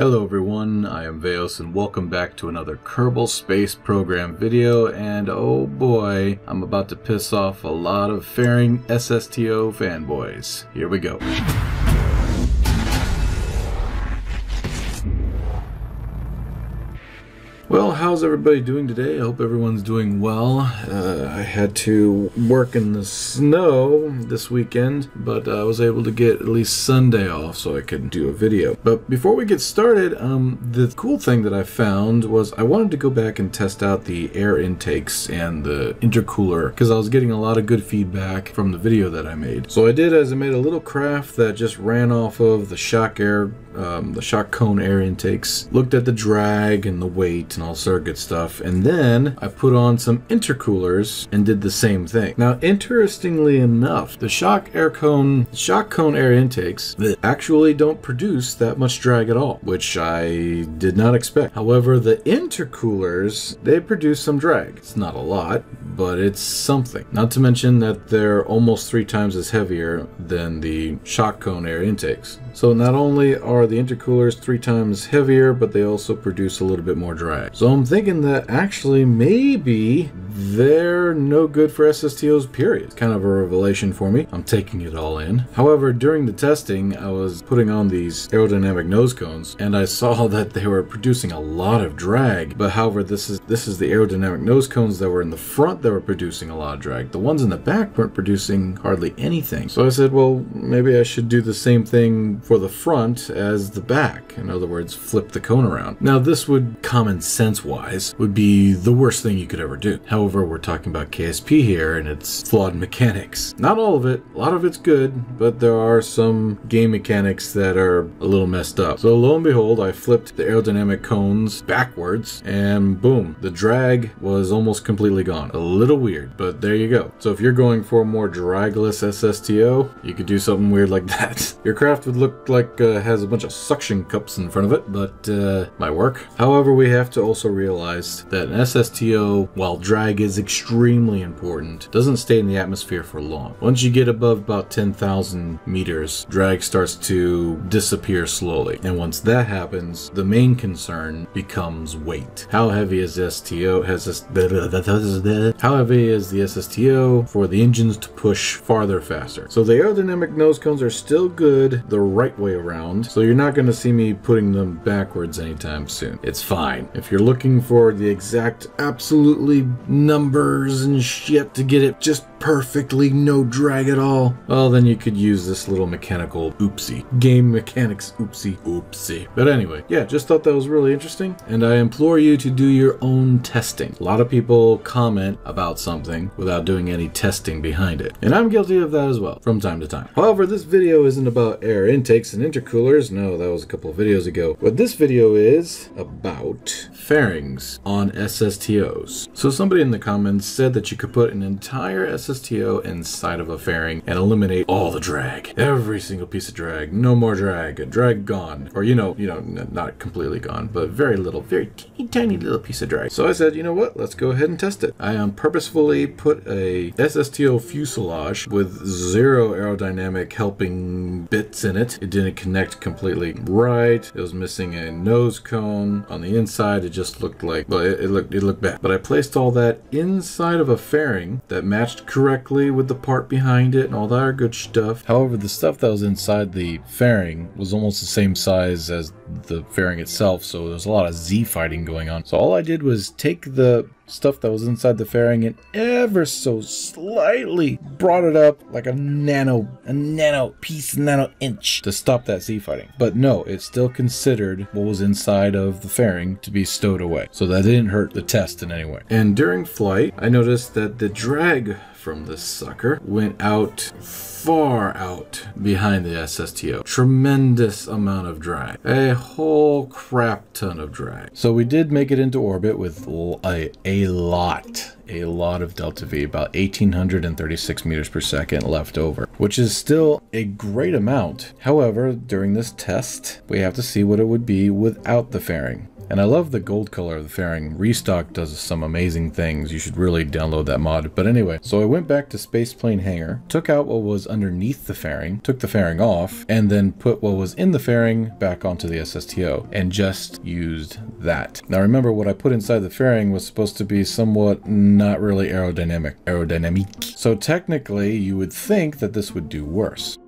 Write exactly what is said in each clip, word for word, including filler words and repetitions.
Hello everyone, I am Vaos and welcome back to another Kerbal Space Program video, and oh boy, I'm about to piss off a lot of faring S S T O fanboys. Here we go. Well, how's everybody doing today? I hope everyone's doing well. Uh, I had to work in the snow this weekend, but I was able to get at least Sunday off so I could do a video. But before we get started, um, the cool thing that I found was I wanted to go back and test out the air intakes and the intercooler because I was getting a lot of good feedback from the video that I made. So I did is I made a little craft that just ran off of the shock air, um, the shock cone air intakes, looked at the drag and the weight and all sort of good stuff, and then I put on some intercoolers and did the same thing. Now, interestingly enough, the shock air cone, shock cone air intakes actually don't produce that much drag at all, which I did not expect. However, the intercoolers, they produce some drag. It's not a lot, but it's something. Not to mention that they're almost three times as heavier than the shock cone air intakes. So not only are the intercoolers three times heavier, but they also produce a little bit more drag. So I'm thinking that actually maybe they're no good for S S T Os, period. It's kind of a revelation for me. I'm taking it all in. However, during the testing, I was putting on these aerodynamic nose cones, and I saw that they were producing a lot of drag. But however, this is this is the aerodynamic nose cones that were in the front that were producing a lot of drag. The ones in the back weren't producing hardly anything. So I said, well, maybe I should do the same thing for the front as the back. In other words, flip the cone around. Now, this would, common sense wise, would be the worst thing you could ever do. However, However, we're talking about K S P here and its flawed mechanics. Not all of it, a lot of it's good, but there are some game mechanics that are a little messed up. So lo and behold, I flipped the aerodynamic cones backwards and boom, the drag was almost completely gone. A little weird, but there you go. So if you're going for a more dragless S S T O, you could do something weird like that. Your craft would look like uh, has a bunch of suction cups in front of it, but uh, might work. However, we have to also realize that an S S T O, while drag is extremely important, doesn't stay in the atmosphere for long. Once you get above about ten thousand meters, drag starts to disappear slowly. And once that happens, the main concern becomes weight. How heavy is S S T O? Has this, how heavy is the S S T O for the engines to push farther faster? So the aerodynamic nose cones are still good the right way around, so you're not going to see me putting them backwards anytime soon. It's fine. If you're looking for the exact absolutely numbers and shit to get it just perfectly no drag at all, well, then you could use this little mechanical oopsie. Game mechanics oopsie oopsie. But anyway, yeah, just thought that was really interesting, and I implore you to do your own testing. A lot of people comment about something without doing any testing behind it, and I'm guilty of that as well from time to time. However, this video isn't about air intakes and intercoolers. No, that was a couple of videos ago. What this video is about fairings on S S T Os. So somebody in the comments said that you could put an entire S S T O inside of a fairing and eliminate all the drag. Every single piece of drag. No more drag. A drag gone. Or, you know, you know, not completely gone, but very little, very teeny tiny little piece of drag. So I said, you know what? Let's go ahead and test it. I um, purposefully put a S S T O fuselage with zero aerodynamic helping bits in it. It didn't connect completely right. It was missing a nose cone on the inside. It just looked like, well, it, it looked, it looked bad. But I placed all that inside of a fairing that matched correctly with the part behind it and all that good stuff. However, the stuff that was inside the fairing was almost the same size as the fairing itself, so there's a lot of Z fighting going on. So all I did was take the stuff that was inside the fairing and ever so slightly brought it up like a nano, a nano piece, nano inch to stop that Z fighting. But no, it still considered what was inside of the fairing to be stowed away. So that didn't hurt the test in any way. And during flight, I noticed that the drag from this sucker went out, far out behind the S S T O. Tremendous amount of drag. A whole crap ton of drag. So we did make it into orbit with a, a lot, a lot of delta V, about one thousand eight hundred thirty-six meters per second left over, which is still a great amount. However, during this test, we have to see what it would be without the fairing. And I love the gold color of the fairing. Restock does some amazing things. You should really download that mod. But anyway, so I went back to Spaceplane Hangar, took out what was underneath the fairing, took the fairing off, and then put what was in the fairing back onto the S S T O and just used that. Now remember, what I put inside the fairing was supposed to be somewhat not really aerodynamic. Aerodynamic. So technically, you would think that this would do worse.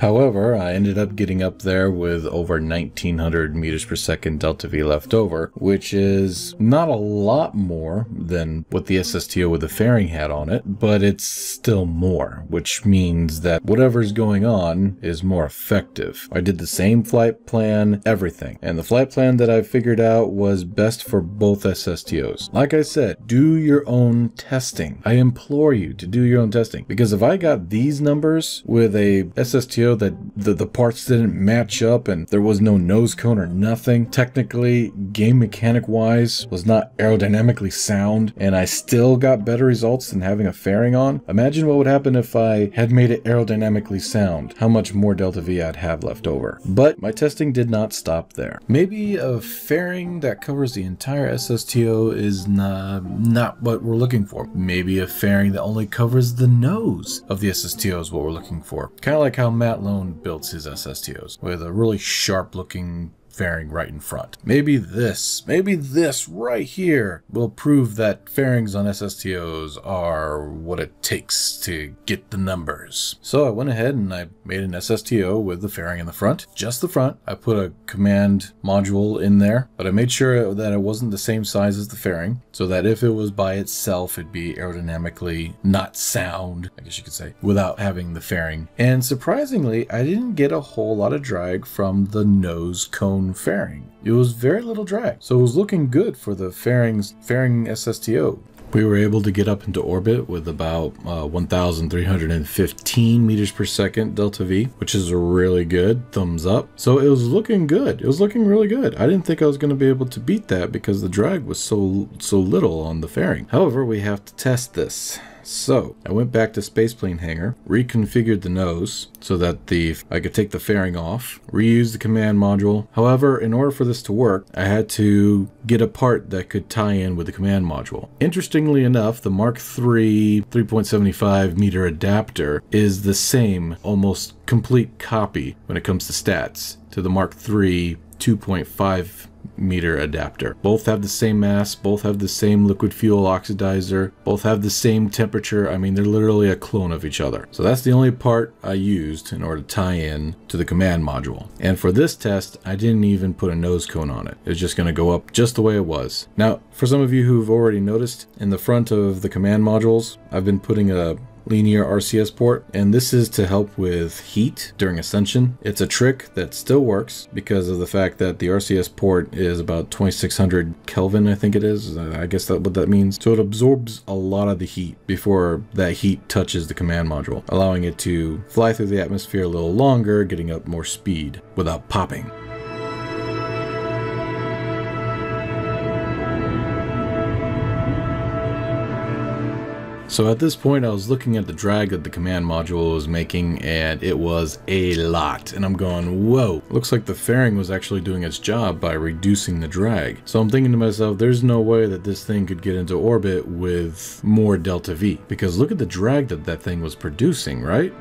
However, I ended up getting up there with over nineteen hundred meters per second delta V left over, which is not a lot more than what the S S T O with the fairing had on it, but it's still more, which means that whatever's going on is more effective. I did the same flight plan, everything, and the flight plan that I figured out was best for both S S T Os. Like I said, do your own testing. I implore you to do your own testing, because if I got these numbers with a S S T O that the, the parts didn't match up and there was no nose cone or nothing, technically, game mechanic wise, was not aerodynamically sound, and I still got better results than having a fairing on. Imagine what would happen if I had made it aerodynamically sound, how much more delta V I'd have left over. But my testing did not stop there. Maybe a fairing that covers the entire S S T O is not, not what we're looking for. Maybe a fairing that only covers the nose of the S S T O is what we're looking for. Kind of like how Matt Lone builds his S S T Os with a really sharp looking fairing right in front. Maybe this, maybe this right here will prove that fairings on S S T Os are what it takes to get the numbers. So I went ahead and I made an S S T O with the fairing in the front, just the front. I put a command module in there, but I made sure that it wasn't the same size as the fairing, so that if it was by itself, it'd be aerodynamically not sound, I guess you could say, without having the fairing. And surprisingly, I didn't get a whole lot of drag from the nose cone fairing. It was very little drag, so it was looking good for the fairings, fairing S S T O. We were able to get up into orbit with about uh, one thousand three hundred fifteen meters per second delta V, which is really good. Thumbs up. So it was looking good. It was looking really good. I didn't think I was going to be able to beat that because the drag was so so little on the fairing. However, we have to test this. So I went back to Spaceplane Hangar, reconfigured the nose so that the I could take the fairing off, reuse the command module. However, in order for this to work, I had to get a part that could tie in with the command module. Interestingly enough, the Mark three three point seven five meter adapter is the same, almost complete copy when it comes to stats, to the Mark three two point five meter adapter. Both have the same mass, both have the same liquid fuel oxidizer, both have the same temperature. I mean, they're literally a clone of each other. So that's the only part I used in order to tie in to the command module. And for this test, I didn't even put a nose cone on it. It's just going to go up just the way it was. Now, for some of you who've already noticed, in the front of the command modules, I've been putting a linear R C S port, and this is to help with heat during ascension. It's a trick that still works because of the fact that the R C S port is about twenty-six hundred Kelvin, I think it is. I guess that's what that means. So it absorbs a lot of the heat before that heat touches the command module, allowing it to fly through the atmosphere a little longer, getting up more speed without popping. So at this point, I was looking at the drag that the command module was making, and it was a lot. And I'm going, whoa, looks like the fairing was actually doing its job by reducing the drag. So I'm thinking to myself, there's no way that this thing could get into orbit with more delta V, because look at the drag that that thing was producing, right?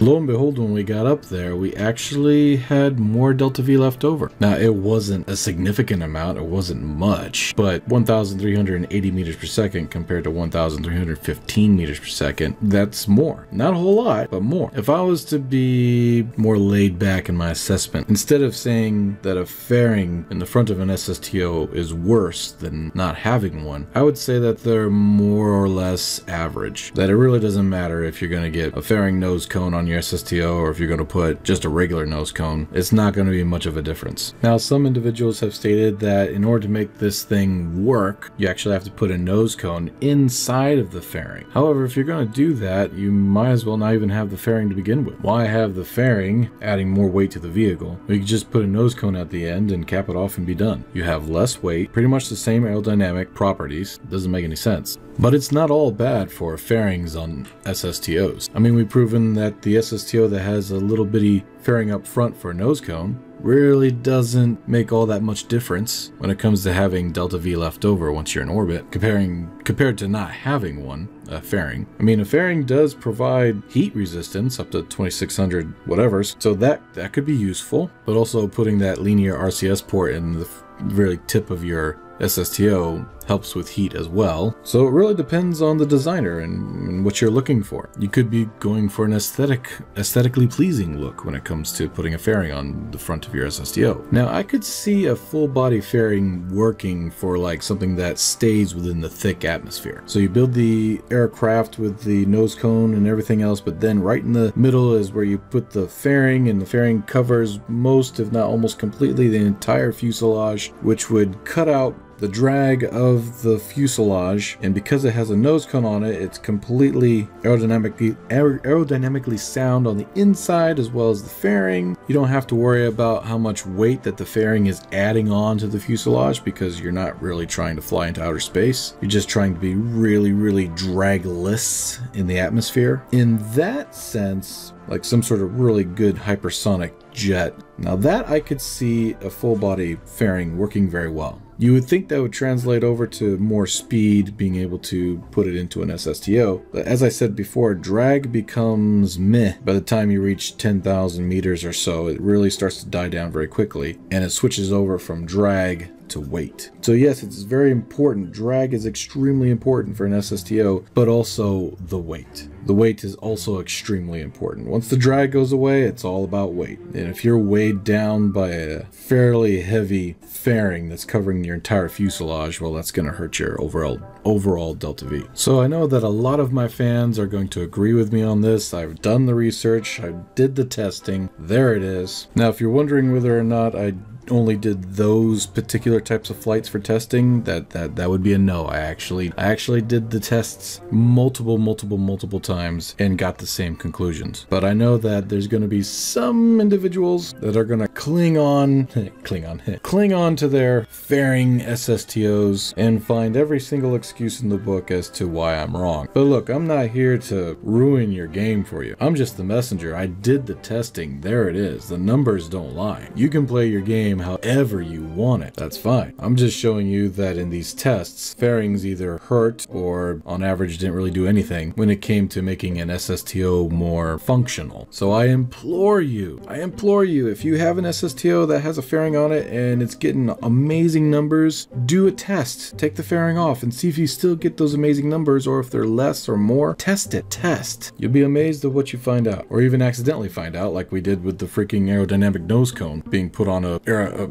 Lo and behold, when we got up there, we actually had more delta V left over. Now, it wasn't a significant amount, it wasn't much, but one thousand three hundred eighty meters per second compared to one thousand three hundred fifteen meters per second, that's more. Not a whole lot, but more. If I was to be more laid back in my assessment, instead of saying that a fairing in the front of an S S T O is worse than not having one, I would say that they're more or less average. That it really doesn't matter if you're going to get a fairing nose cone on your your S S T O or if you're going to put just a regular nose cone, it's not going to be much of a difference. Now, some individuals have stated that in order to make this thing work, you actually have to put a nose cone inside of the fairing. However, if you're going to do that, you might as well not even have the fairing to begin with. Why have the fairing adding more weight to the vehicle? We could just put a nose cone at the end and cap it off and be done. You have less weight, pretty much the same aerodynamic properties. Doesn't make any sense. But it's not all bad for fairings on S S T Os. I mean, we've proven that the S S T O that has a little bitty fairing up front for a nose cone really doesn't make all that much difference when it comes to having delta V left over once you're in orbit, comparing compared to not having one, a fairing. I mean, a fairing does provide heat resistance up to twenty-six hundred whatever, so that, that could be useful, but also putting that linear R C S port in the very tip of your S S T O helps with heat as well. So it really depends on the designer and, and what you're looking for. You could be going for an aesthetic, aesthetically pleasing look when it comes to putting a fairing on the front of your S S T O. Now, I could see a full body fairing working for like something that stays within the thick atmosphere. So you build the aircraft with the nose cone and everything else, but then right in the middle is where you put the fairing, and the fairing covers most, if not almost completely, the entire fuselage, which would cut out the drag of the fuselage, and because it has a nose cone on it, it's completely aerodynamically aer aerodynamically sound on the inside as well as the fairing. You don't have to worry about how much weight that the fairing is adding on to the fuselage, because you're not really trying to fly into outer space. You're just trying to be really, really dragless in the atmosphere. In that sense, like some sort of really good hypersonic jet. Now that I could see a full body fairing working very well. You would think that would translate over to more speed, being able to put it into an S S T O. But as I said before, drag becomes meh. By the time you reach ten thousand meters or so, it really starts to die down very quickly, and it switches over from drag to weight. So yes, it's very important. Drag is extremely important for an S S T O, but also the weight. The weight is also extremely important. Once the drag goes away, it's all about weight. And if you're weighed down by a fairly heavy fairing that's covering your entire fuselage, well, that's going to hurt your overall overall delta V. So I know that a lot of my fans are going to agree with me on this. I've done the research. I did the testing. There it is. Now, if you're wondering whether or not I only did those particular types of flights for testing, that that that would be a no. I actually I actually did the tests multiple multiple multiple times and got the same conclusions. But I know that there's going to be some individuals that are going to cling on cling on cling on to their fairing S S T Os and find every single excuse in the book as to why I'm wrong. But look, I'm not here to ruin your game for you. I'm just the messenger. I did the testing. There it is. The numbers don't lie. You can play your game however you want it. That's fine. I'm just showing you that in these tests, fairings either hurt or on average didn't really do anything when it came to making an S S T O more functional. So I implore you, I implore you, if you have an S S T O that has a fairing on it and it's getting amazing numbers, do a test. Take the fairing off and see if you still get those amazing numbers, or if they're less or more. Test it. Test. You'll be amazed at what you find out, or even accidentally find out, like we did with the freaking aerodynamic nose cone being put on a air Uh,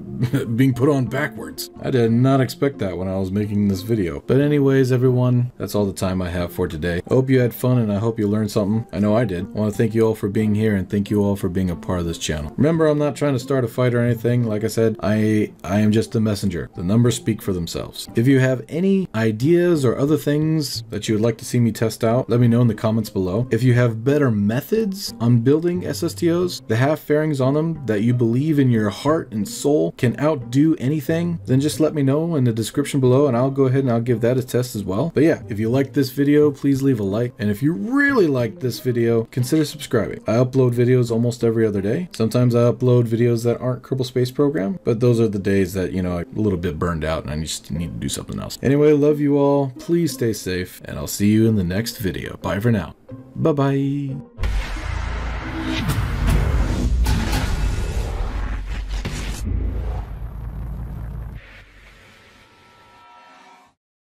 being put on backwards. I did not expect that when I was making this video. But anyways, everyone, that's all the time I have for today. I hope you had fun, and I hope you learned something. I know I did. I want to thank you all for being here, and thank you all for being a part of this channel. Remember, I'm not trying to start a fight or anything. Like I said, I, I am just a messenger. The numbers speak for themselves. If you have any ideas or other things that you would like to see me test out, let me know in the comments below. If you have better methods on building S S T Os that have fairings on them that you believe in your heart and soul can outdo anything, then just let me know in the description below, and I'll go ahead and I'll give that a test as well. But yeah, if you liked this video, please leave a like, and if you really liked this video, consider subscribing. I upload videos almost every other day. Sometimes I upload videos that aren't Kerbal Space Program, but those are the days that, you know, I'm a little bit burned out and I just need to do something else. Anyway, love you all, please stay safe, and I'll see you in the next video. Bye for now. Bye bye.